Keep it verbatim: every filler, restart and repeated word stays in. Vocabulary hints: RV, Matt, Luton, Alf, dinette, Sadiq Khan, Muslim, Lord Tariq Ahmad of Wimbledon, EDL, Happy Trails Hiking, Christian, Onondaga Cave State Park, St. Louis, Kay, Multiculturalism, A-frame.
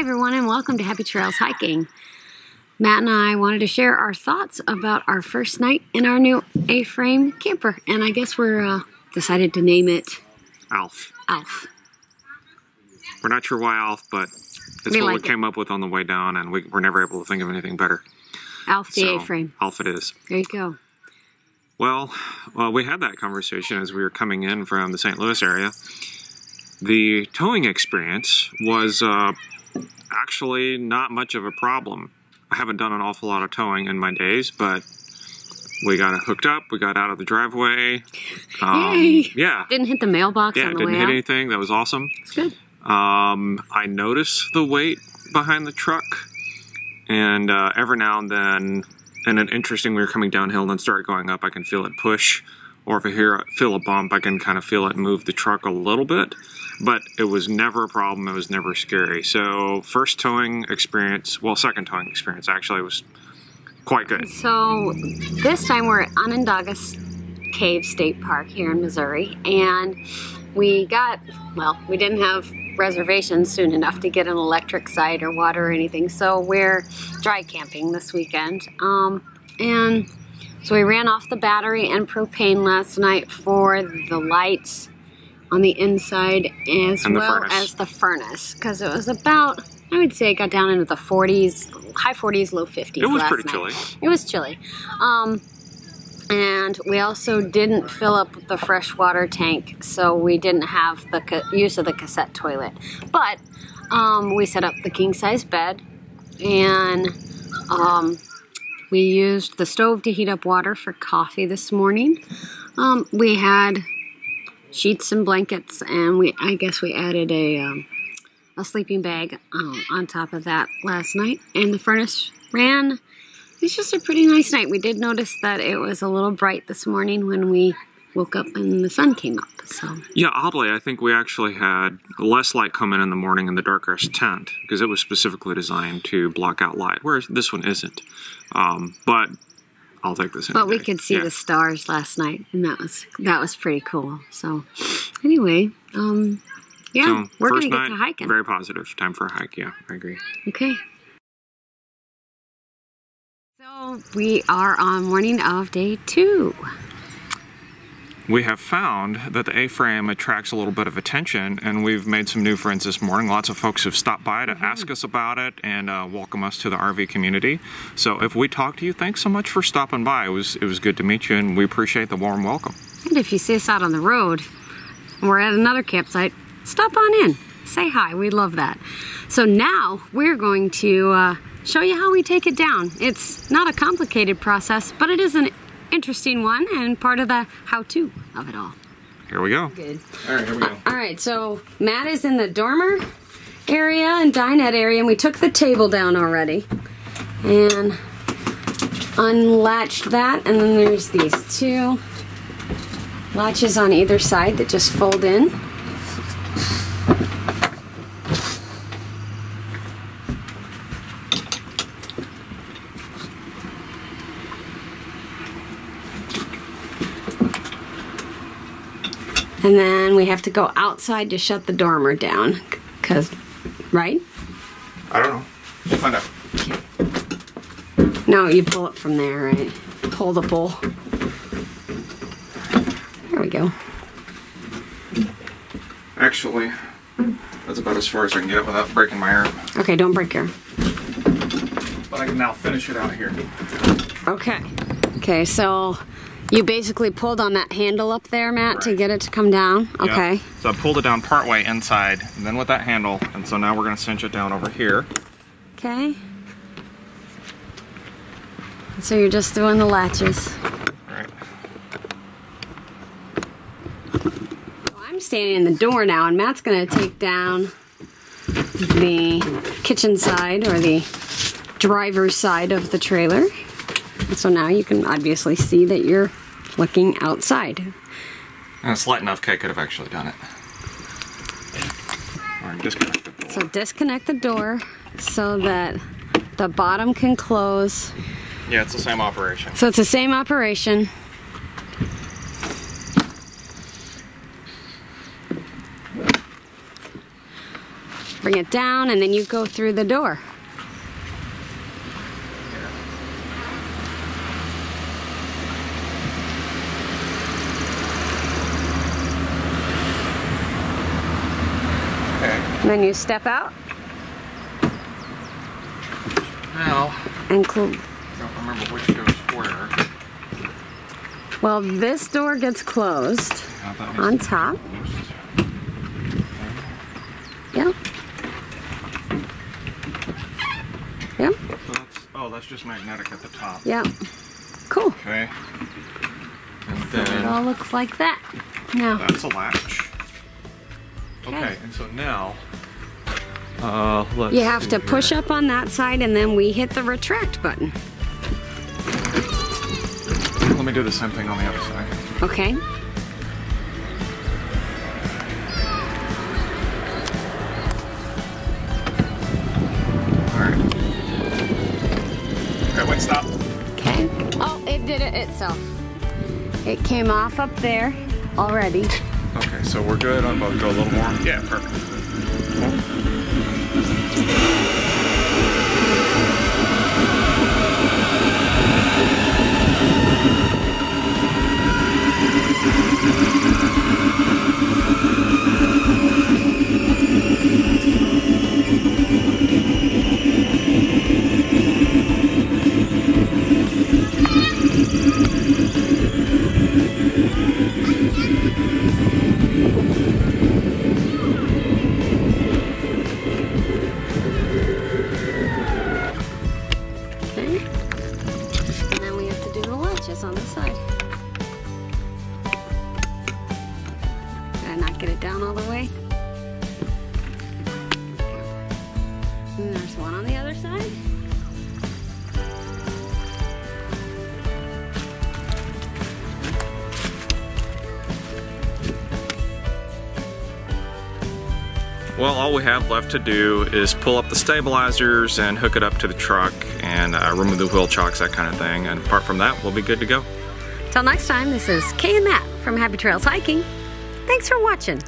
Hi everyone, and welcome to Happy Trails Hiking. Matt and I wanted to share our thoughts about our first night in our new A-frame camper, and I guess we're uh, decided to name it Alf. Alf. We're not sure why Alf, but it's we what like we it. came up with on the way down, and we were never able to think of anything better. Alf the so, A-frame. Alf it is. There you go. Well, well, we had that conversation as we were coming in from the Saint Louis area. The towing experience was uh, actually not much of a problem. I haven't done an awful lot of towing in my days, but we got it hooked up. We got out of the driveway. Um, Yay! Yeah. Didn't hit the mailbox yeah, on the way out. Yeah, didn't hit anything. That was awesome. It's good. Um, I noticed the weight behind the truck, and uh, every now and then, and an interesting, we were coming downhill and then started going up, I can feel it push. Or if I hear, feel a bump, I can kind of feel it move the truck a little bit. But it was never a problem. It was never scary. So first towing experience, well, second towing experience, actually, was quite good. So this time we're at Onondaga Cave State Park here in Missouri. And we got, well, we didn't have reservations soon enough to get an electric site or water or anything. So we're dry camping this weekend. Um, and... So we ran off the battery and propane last night for the lights on the inside as well as the furnace, because it was about, I would say it got down into the forties, high forties, low fifties last night. It was pretty chilly. It was chilly. Um, and we also didn't fill up the fresh water tank, so we didn't have the ca use of the cassette toilet. But um, we set up the king-size bed, and... Um, we used the stove to heat up water for coffee this morning. Um, we had sheets and blankets, and we I guess we added a, um, a sleeping bag um, on top of that last night. And the furnace ran. It's just a pretty nice night. We did notice that it was a little bright this morning when we woke up and the sun came up. So yeah, oddly, I think we actually had less light come in in the morning in the darkest tent, because it was specifically designed to block out light, whereas this one isn't. Um, but I'll take this. But we day. could see yeah. the stars last night, and that was that was pretty cool. So anyway, um, yeah, so we're going to get to hiking. Very positive time for a hike. Yeah, I agree. Okay. So we are on morning of day two. We have found that the A-frame attracts a little bit of attention, and we've made some new friends this morning. Lots of folks have stopped by to mm-hmm. ask us about it and uh, welcome us to the R V community. So if we talk to you, thanks so much for stopping by. It was, it was good to meet you, and we appreciate the warm welcome. And if you see us out on the road, we're at another campsite, stop on in. Say hi. We love that. So now we're going to uh, show you how we take it down. It's not a complicated process, but it is an interesting one, and part of the how-to of it all. Here we go. Good. All right, here we go. All right, so Matt is in the dormer area and dinette area, and we took the table down already and unlatched that, and then there's these two latches on either side that just fold in. And then we have to go outside to shut the dormer down, cause, right? I don't know. We'll find out. No, you pull it from there, right? Pull the bowl. There we go. Actually, that's about as far as I can get it without breaking my arm. Okay, don't break your arm. But I can now finish it out of here. Okay. Okay, so... You basically pulled on that handle up there, Matt, right, to get it to come down? Yep. Okay. So I pulled it down partway inside, and then with that handle, and so now we're going to cinch it down over here. Okay. So you're just doing the latches. All right. So I'm standing in the door now, and Matt's going to take down the kitchen side, or the driver's side of the trailer. So now you can obviously see that you're looking outside. And it's light enough Kay could have actually done it. Or disconnect the door. So disconnect the door so that the bottom can close. Yeah, it's the same operation. So it's the same operation. Bring it down, and then you go through the door. Okay. Then you step out. Now, and close. I don't remember which goes where. Well, this door gets closed on top. Yep. Yep. So that's, oh, that's just magnetic at the top. Yep. Cool. Okay. And so then it all looks like that. Now. That's a latch. Okay. Okay. And so now, uh, let's you have to here. push up on that side, and then we hit the retract button. Let me do the same thing on the other side. Okay. Stop. Okay. Oh, it did it itself. It came off up there already. Okay, so we're good on both. Go a little more. Yeah, perfect. Well, all we have left to do is pull up the stabilizers and hook it up to the truck and uh, remove the wheel chocks, that kind of thing. And apart from that, we'll be good to go. Till next time, this is Kay and Matt from Happy Trails Hiking. Thanks for watching.